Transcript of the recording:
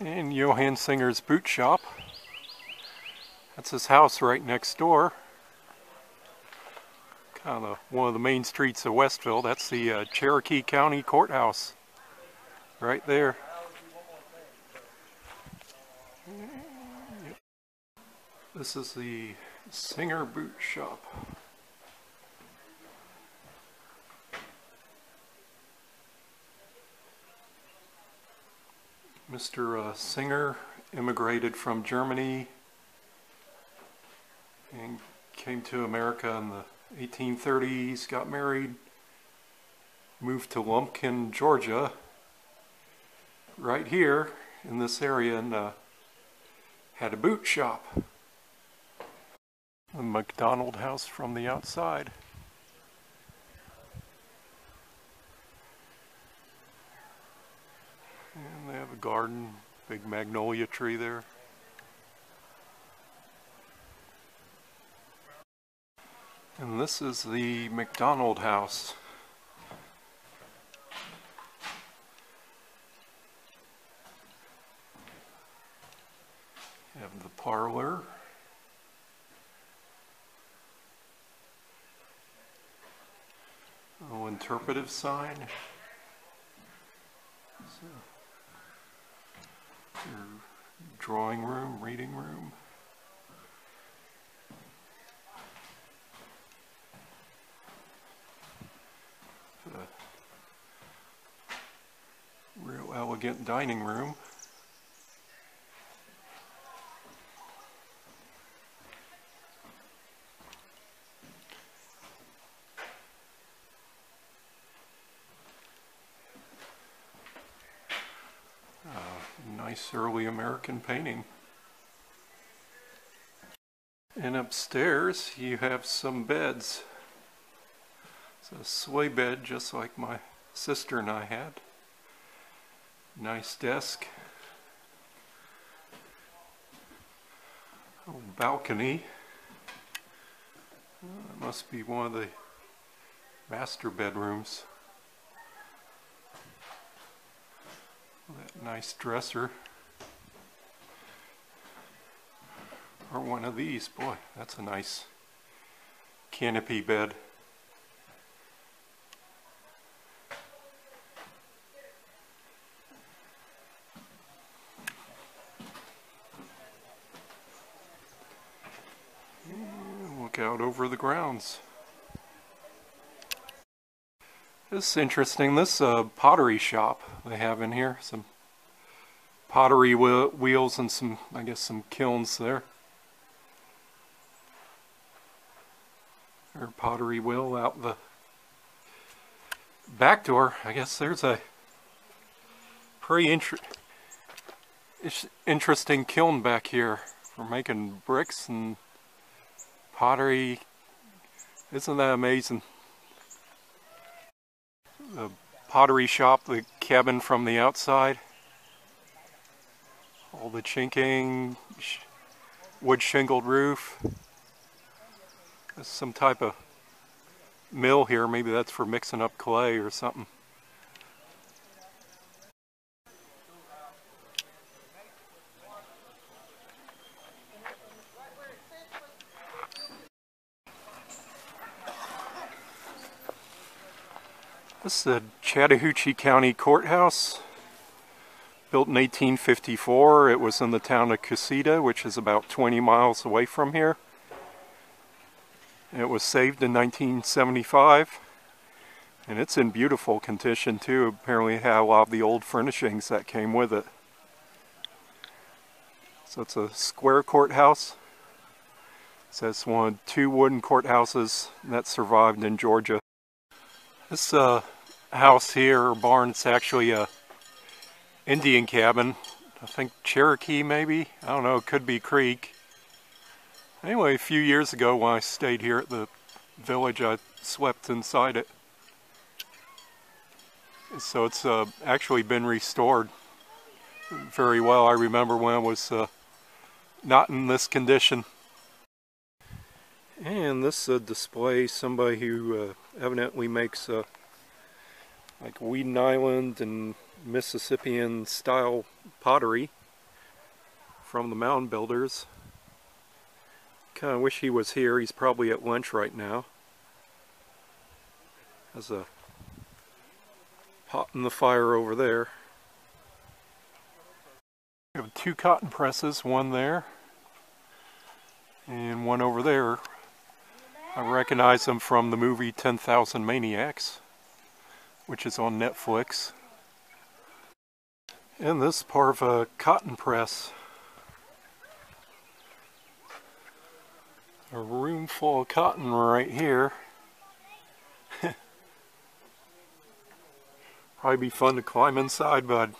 And Johann Singer's Boot Shop. That's his house right next door. Kind of one of the main streets of Westville. That's the Cherokee County Courthouse right there. This is the Singer Boot Shop. Mr. Singer immigrated from Germany and came to America in the 1830s, got married, moved to Lumpkin, Georgia, right here in this area, and had a boot shop. The McDonald House from the outside. And they have a garden, big magnolia tree there. And this is the McDonald House. You have the parlor. Oh, interpretive sign. So, your drawing room, reading room. Real elegant dining room. Nice early American painting. And upstairs you have some beds. It's a sway bed just like my sister and I had. Nice desk. A little balcony. That must be one of the master bedrooms. That nice dresser. Or one of these. Boy, that's a nice canopy bed. And look out over the grounds. This is interesting. This pottery shop they have in here. Some pottery wheels and some, I guess, some kilns there. Or pottery wheel out the back door. I guess there's a pretty interesting kiln back here for making bricks and pottery. Isn't that amazing? The pottery shop, the cabin from the outside, all the chinking, wood shingled roof. There's some type of mill here, maybe that's for mixing up clay or something. This is the Chattahoochee County Courthouse, built in 1854. It was in the town of Casita, which is about 20 miles away from here. It was saved in 1975, and it's in beautiful condition too. Apparently it had a lot of the old furnishings that came with it. So it's a square courthouse. So it's one of two wooden courthouses that survived in Georgia. This house here, or barn, it's actually a Indian cabin. I think Cherokee maybe? I don't know, it could be Creek. Anyway, a few years ago when I stayed here at the village, I slept inside it. So it's actually been restored very well. I remember when it was not in this condition. And this is a display, somebody who evidently makes like Weeden Island and Mississippian style pottery. from the Mound Builders. Kind of wish he was here. He's probably at lunch right now. Has a pot in the fire over there. We have two cotton presses, one there and one over there. I recognize them from the movie 10,000 Maniacs, which is on Netflix. And this part of a cotton press. A room full of cotton right here. Probably be fun to climb inside, but